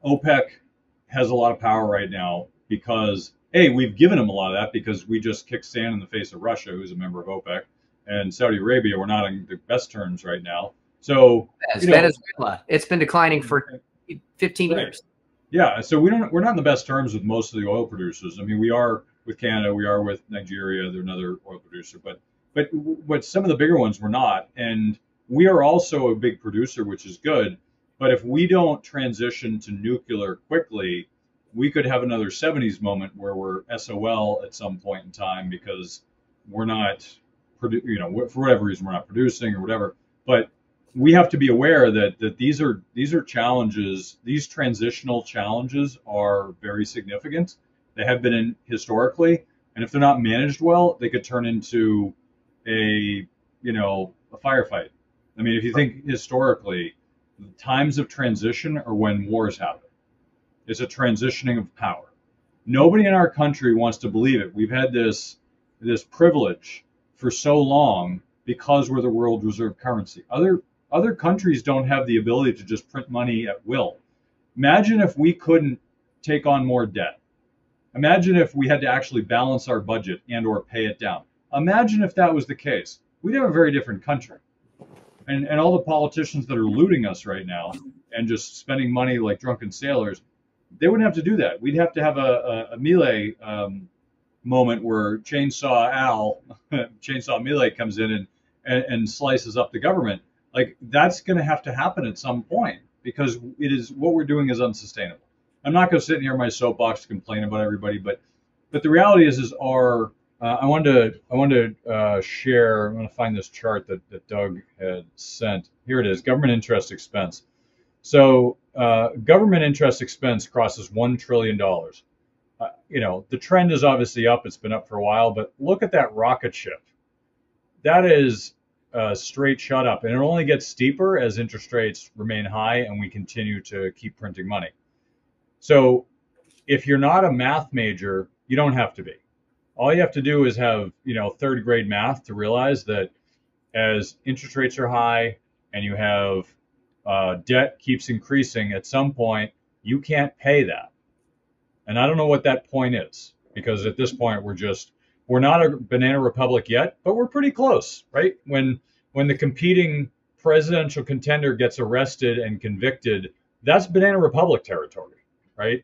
OPEC has a lot of power right now because, hey, we've given them a lot of that because we just kicked sand in the face of Russia, who's a member of OPEC, and Saudi Arabia. We're not on the best terms right now. So Venezuela, it's been declining for 15 years. Yeah, so we're not on the best terms with most of the oil producers. I mean, we are with Canada, we are with Nigeria, they're another oil producer, but some of the bigger ones we're not. And we are also a big producer, which is good. But if we don't transition to nuclear quickly, we could have another 70s moment where we're SOL at some point in time because we're not, you know, for whatever reason, we're not producing or whatever. But we have to be aware that these are challenges. These transitional challenges are very significant. They have been historically. And if they're not managed well, they could turn into a firefight. I mean, if you think historically, times of transition are when wars happen. It's a transitioning of power. Nobody in our country wants to believe it. We've had this privilege for so long because we're the world reserve currency. Other countries don't have the ability to just print money at will. Imagine if we couldn't take on more debt. Imagine if we had to actually balance our budget and or pay it down. Imagine if that was the case. We'd have a very different country. And all the politicians that are looting us right now and just spending money like drunken sailors, they wouldn't have to do that. We'd have to have a melee moment where Chainsaw Melee comes in and slices up the government. Like that's going to have to happen at some point because what we're doing is unsustainable. I'm not going to sit in here in my soapbox to complain about everybody, but the reality is our I want to find this chart that Doug had sent. Here it is, government interest expense. So government interest expense crosses $1 trillion. The trend is obviously up. It's been up for a while, but look at that rocket ship. That is straight shot up, and it only gets steeper as interest rates remain high and we continue to keep printing money. So if you're not a math major, you don't have to be. All you have to do is have, third grade math to realize that as interest rates are high and you have debt keeps increasing, at some point, you can't pay that. And I don't know what that point is, because at this point, we're not a banana republic yet, but we're pretty close, right? When the competing presidential contender gets arrested and convicted, that's banana republic territory, right?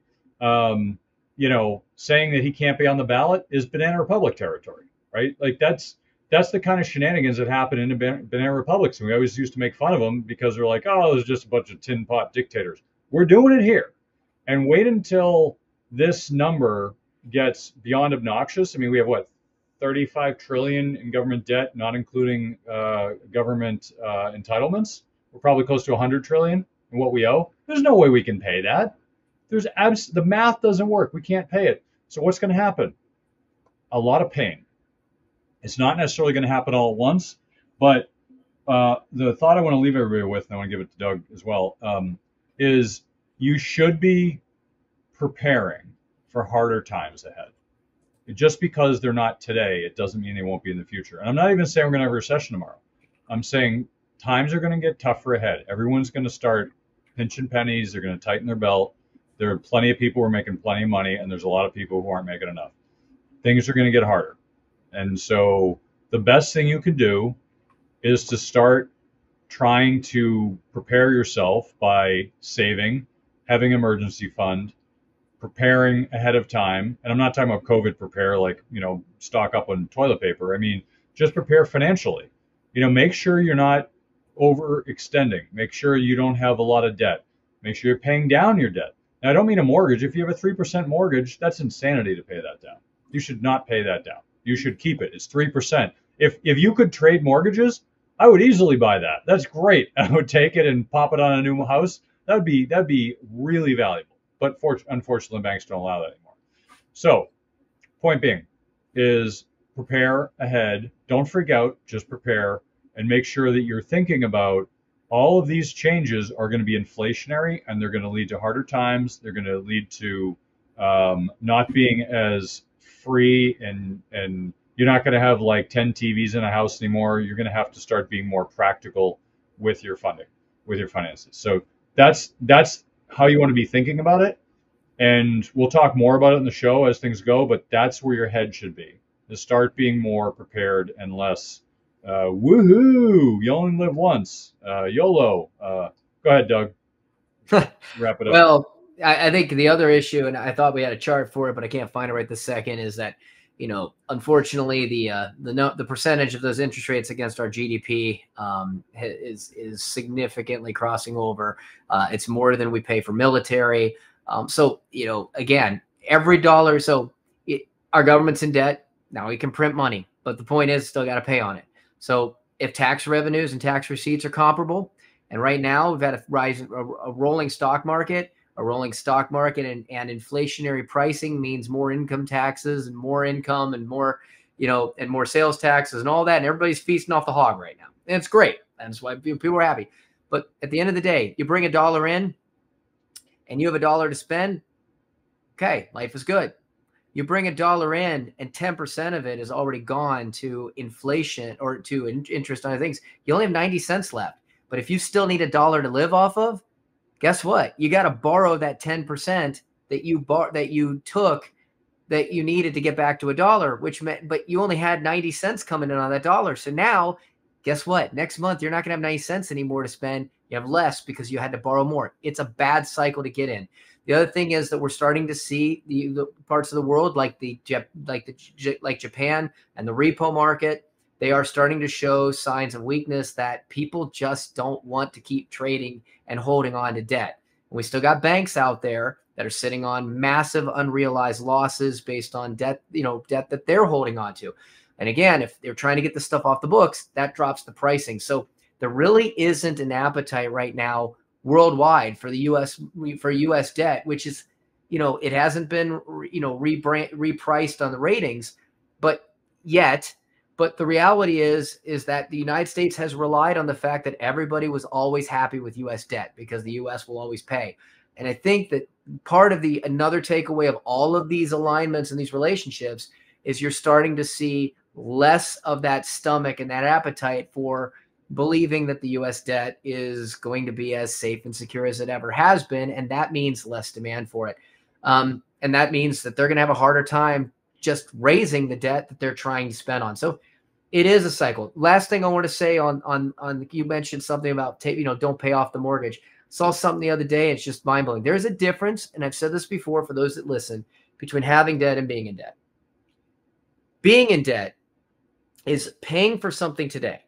Saying that he can't be on the ballot is banana republic territory, right? Like that's the kind of shenanigans that happen in banana republics. And we always used to make fun of them because they're like, oh, there's just a bunch of tin pot dictators. We're doing it here. And wait until this number gets beyond obnoxious. I mean, we have what, 35 trillion in government debt, not including government entitlements. We're probably close to 100 trillion in what we owe. There's no way we can pay that. The math doesn't work. We can't pay it. So what's going to happen? A lot of pain. It's not necessarily going to happen all at once, but the thought I want to leave everybody with, and I want to give it to Doug as well, is you should be preparing for harder times ahead. Just because they're not today, it doesn't mean they won't be in the future. And I'm not even saying we're going to have a recession tomorrow. I'm saying times are going to get tougher ahead. Everyone's going to start pinching pennies. They're going to tighten their belt. There are plenty of people who are making plenty of money, and there's a lot of people who aren't making enough. Things are going to get harder. And so the best thing you can do is to start trying to prepare yourself by saving, having an emergency fund, preparing ahead of time. And I'm not talking about COVID prepare, like, you know, stock up on toilet paper. I mean, just prepare financially. You know, make sure you're not overextending. Make sure you don't have a lot of debt. Make sure you're paying down your debt. Now, I don't mean a mortgage. If you have a 3% mortgage, that's insanity to pay that down. You should not pay that down. You should keep it. It's 3%. If you could trade mortgages, I would easily buy that. That's great. I would take it and pop it on a new house. That'd be really valuable. But unfortunately, banks don't allow that anymore. So point being is prepare ahead. Don't freak out. Just prepare and make sure that you're thinking about all of these changes are going to be inflationary, and they're going to lead to harder times. They're going to lead to not being as free, and you're not going to have like 10 TVs in a house anymore. You're going to have to start being more practical with your funding, with your finances. So that's how you want to be thinking about it. And we'll talk more about it in the show as things go, but that's where your head should be, to start being more prepared and less woohoo, you only live once, YOLO. Go ahead, Doug. Wrap it up. Well, I think the other issue, and I thought we had a chart for it, but I can't find it right this second, is that, you know, unfortunately the percentage of those interest rates against our GDP is significantly crossing over. It's more than we pay for military. So, you know, again, every dollar. So our government's in debt. Now we can print money, but the point is still got to pay on it. So if tax revenues and tax receipts are comparable, and right now we've had a rise, a rolling stock market and inflationary pricing means more income taxes and more income and more, you know, and more sales taxes and all that. And everybody's feasting off the hog right now. And it's great. That's why people are happy. But at the end of the day, you bring a dollar in and you have a dollar to spend. Okay. Life is good. You bring a dollar in and 10% of it is already gone to inflation or to interest on things. You only have 90 cents left, but if you still need a dollar to live off of, guess what? You got to borrow that 10% that you took that you needed to get back to a dollar, which meant, but you only had 90 cents coming in on that dollar. So now guess what? Next month, you're not going to have 90 cents anymore to spend. You have less because you had to borrow more. It's a bad cycle to get in. The other thing is that we're starting to see the parts of the world like Japan and the repo market. They are starting to show signs of weakness that people just don't want to keep trading and holding on to debt. And we still got banks out there that are sitting on massive unrealized losses based on debt, you know, debt that they're holding on to. And again, if they're trying to get this stuff off the books, that drops the pricing. So there really isn't an appetite right now worldwide for the U.S. debt, which is, you know, it hasn't been, you know, repriced on the ratings, but yet. But the reality is that the United States has relied on the fact that everybody was always happy with U.S. debt because the U.S. will always pay. And I think that part of another takeaway of all of these alignments and these relationships is you're starting to see less of that stomach and that appetite for believing that the U.S. debt is going to be as safe and secure as it ever has been. And that means less demand for it. And that means that they're going to have a harder time just raising the debt that they're trying to spend on. So it is a cycle. Last thing I want to say on you mentioned something about, you know, don't pay off the mortgage. Saw something the other day. It's just mind blowing. There's a difference. And I've said this before for those that listen, between having debt and being in debt. Being in debt is paying for something today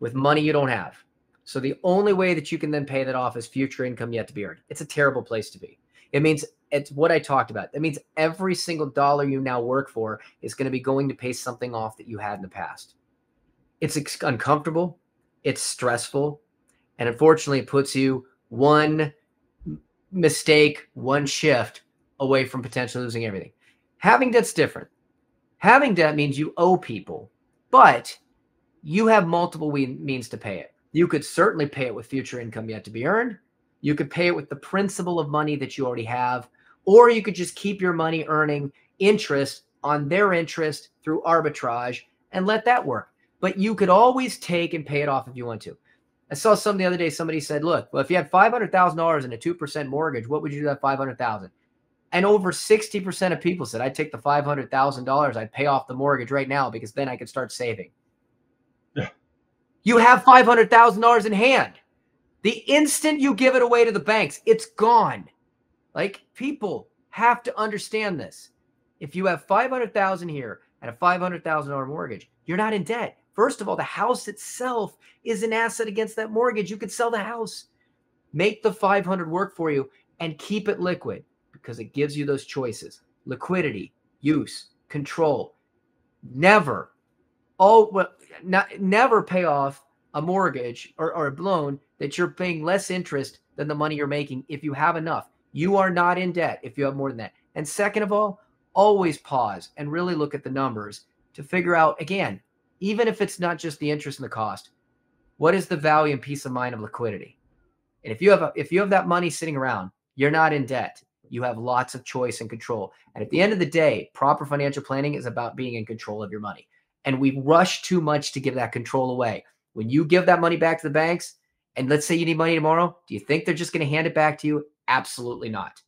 with money you don't have. So the only way that you can then pay that off is future income yet to be earned. It's a terrible place to be. It means it's what I talked about. That means every single dollar you now work for is going to be going to pay something off that you had in the past. It's uncomfortable. It's stressful. And unfortunately, it puts you one mistake, one shift away from potentially losing everything. Having debt's different. Having debt means you owe people. but you have multiple means to pay it. You could certainly pay it with future income yet to be earned. You could pay it with the principal of money that you already have, or you could just keep your money earning interest on their interest through arbitrage and let that work. But you could always take and pay it off if you want to. I saw something the other day, somebody said, look, well, if you had $500,000 and a 2% mortgage, what would you do with that $500,000? And over 60% of people said, I'd take the $500,000, I'd pay off the mortgage right now because then I could start saving. Yeah. You have $500,000 in hand. The instant you give it away to the banks, it's gone. Like, people have to understand this. If you have $500,000 here and a $500,000 mortgage, you're not in debt. First of all, the house itself is an asset against that mortgage. You could sell the house, make the 500 work for you, and keep it liquid because it gives you those choices: liquidity, use, control. Never, never pay off a mortgage or a loan that you're paying less interest than the money you're making if you have enough. You are not in debt if you have more than that. And second of all, always pause and really look at the numbers to figure out, again, even if it's not just the interest and the cost, what is the value and peace of mind of liquidity? And if you have that money sitting around, you're not in debt. You have lots of choice and control. And at the end of the day, proper financial planning is about being in control of your money. And we rush too much to give that control away. When you give that money back to the banks, and let's say you need money tomorrow, do you think they're just going to hand it back to you? Absolutely not.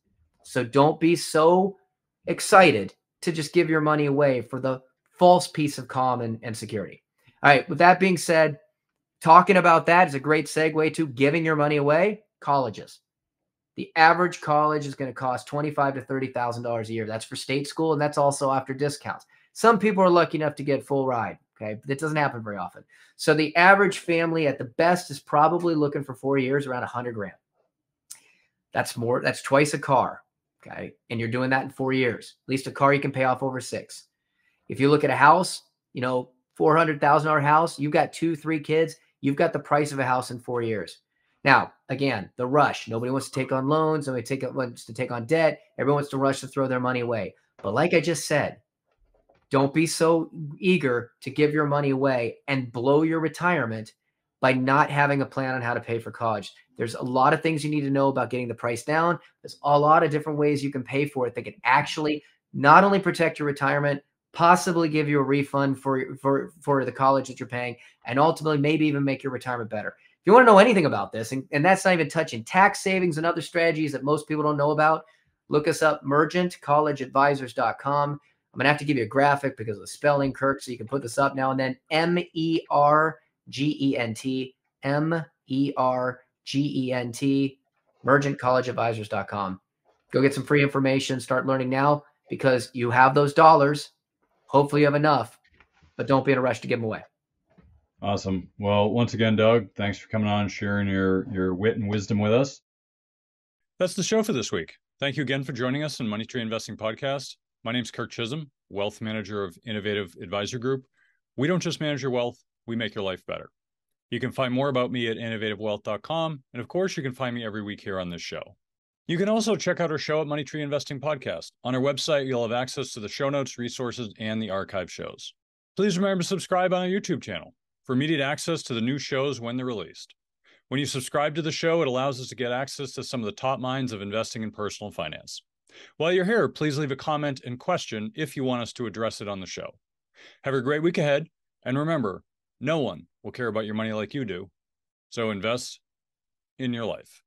So don't be so excited to just give your money away for the false piece of calm and security. All right. With that being said, talking about that is a great segue to giving your money away. Colleges. The average college is going to cost $25,000 to $30,000 a year. That's for state school. And that's also after discounts. Some people are lucky enough to get full ride. Okay. That doesn't happen very often. So the average family at the best is probably looking for 4 years around $100,000. That's more. That's twice a car. Okay. And you're doing that in 4 years. At least a car you can pay off over 6. If you look at a house, you know, $400,000 house, you've got 2, 3 kids, you've got the price of a house in 4 years. Now, again, the rush. Nobody wants to take on loans. Nobody wants to take on debt. Everyone wants to rush to throw their money away. But like I just said, don't be so eager to give your money away and blow your retirement by not having a plan on how to pay for college. There's a lot of things you need to know about getting the price down. There's a lot of different ways you can pay for it that can actually not only protect your retirement, possibly give you a refund for the college that you're paying, and ultimately maybe even make your retirement better. If you want to know anything about this, and that's not even touching tax savings and other strategies that most people don't know about, look us up, mergentcollegeadvisors.com. I'm going to have to give you a graphic because of the spelling, Kirk, so you can put this up now and then. M-E-R-G-E-N-T, M-E-R-G-E-N-T, mergentcollegeadvisors.com. Go get some free information. Start learning now because you have those dollars. Hopefully you have enough, but don't be in a rush to give them away. Awesome. Well, once again, Doug, thanks for coming on and sharing your wit and wisdom with us. That's the show for this week. Thank you again for joining us in Money Tree Investing Podcast. My name's Kirk Chisholm, wealth manager of Innovative Advisor Group. We don't just manage your wealth, we make your life better. You can find more about me at innovativewealth.com. And of course, you can find me every week here on this show. You can also check out our show at Money Tree Investing Podcast. On our website, you'll have access to the show notes, resources, and the archive shows. Please remember to subscribe on our YouTube channel for immediate access to the new shows when they're released. When you subscribe to the show, it allows us to get access to some of the top minds of investing in personal finance. While you're here, please leave a comment and question if you want us to address it on the show. Have a great week ahead, and remember, no one will care about your money like you do, so invest in your life.